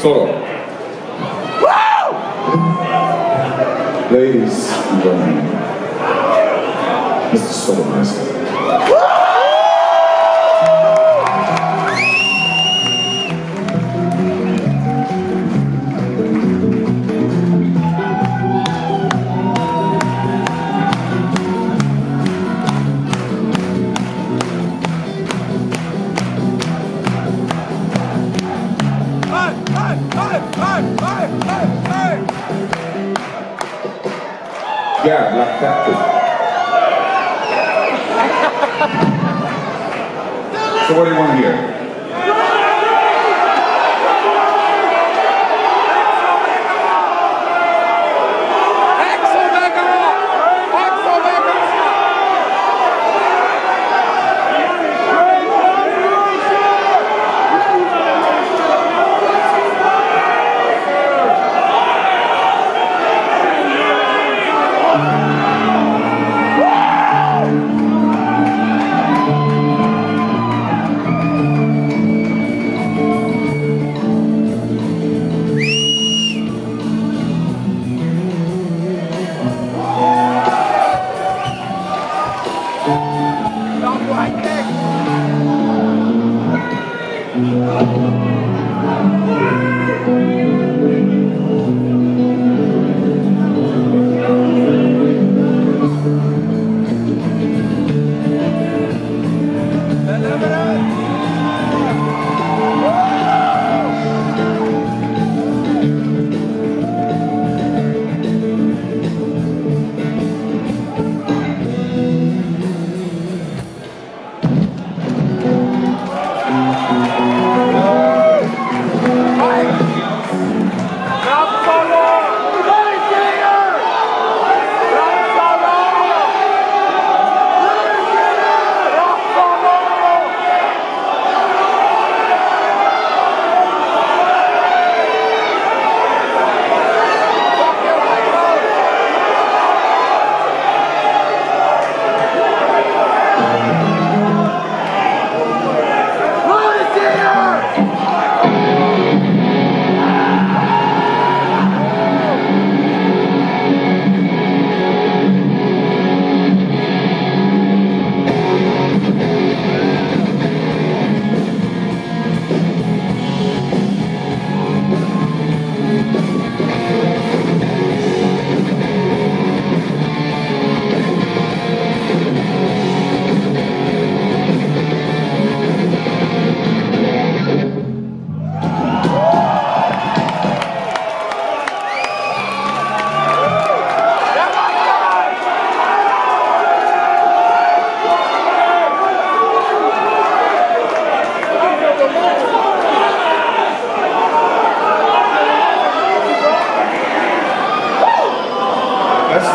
Solo. Woo! Ladies and gentlemen, Mr. Solomaster. Yeah, like that too. So what do you want to hear?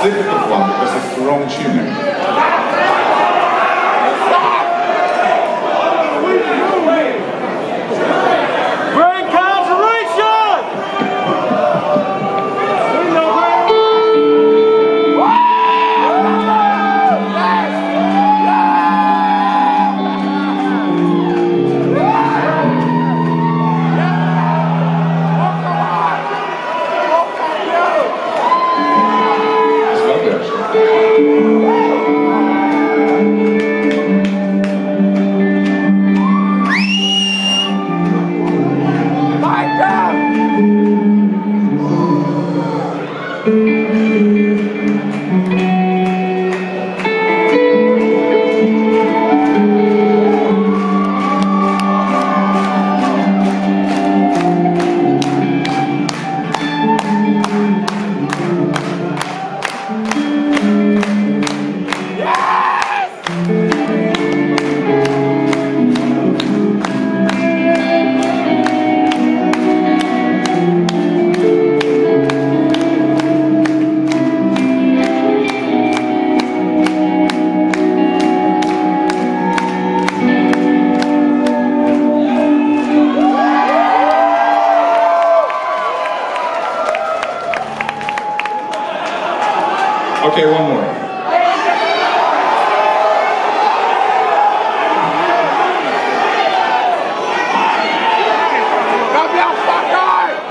Difficult one because it's the wrong tuning. Great concentration! Okay, one more. Come here, fucker!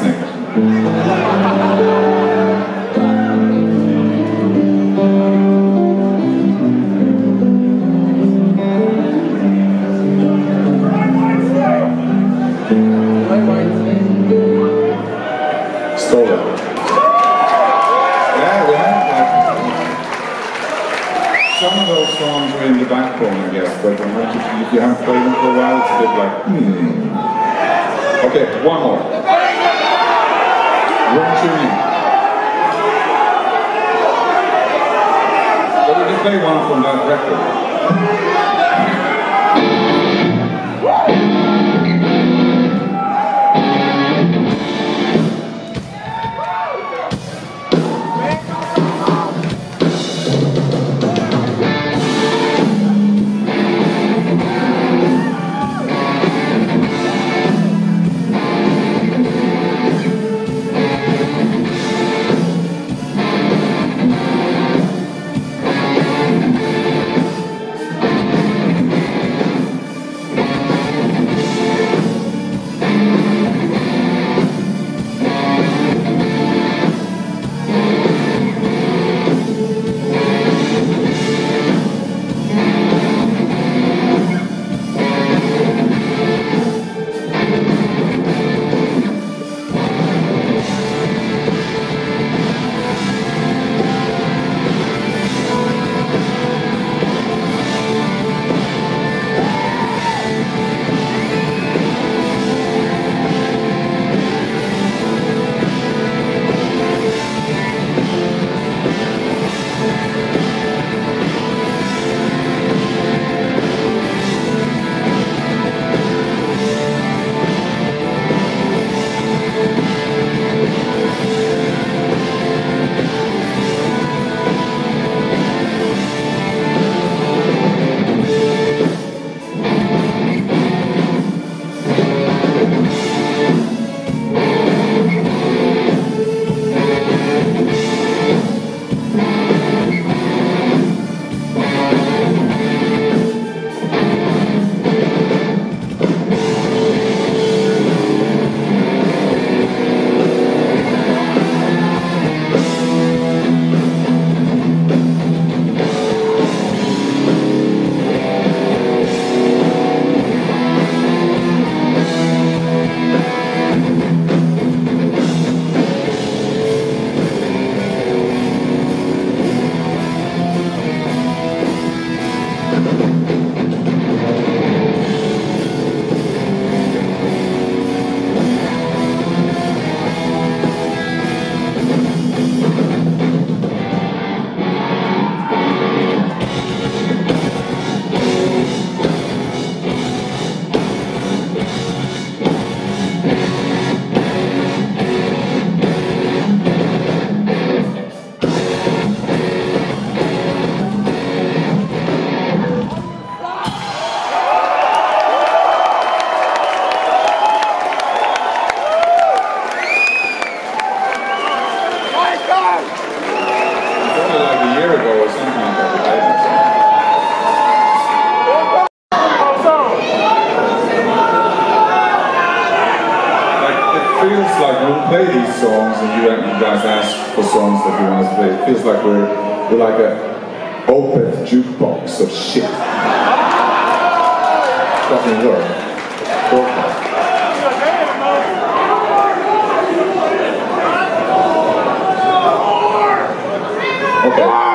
Whitesnake. Some of those songs are in the backbone, I guess, but if you haven't played them for a while, it's a bit like, Okay, one more. Run to me. But we can play one from that record. Play these songs, and you guys ask for songs that you want us to play. It feels like we're like an Opeth jukebox of shit. Doesn't work. Okay.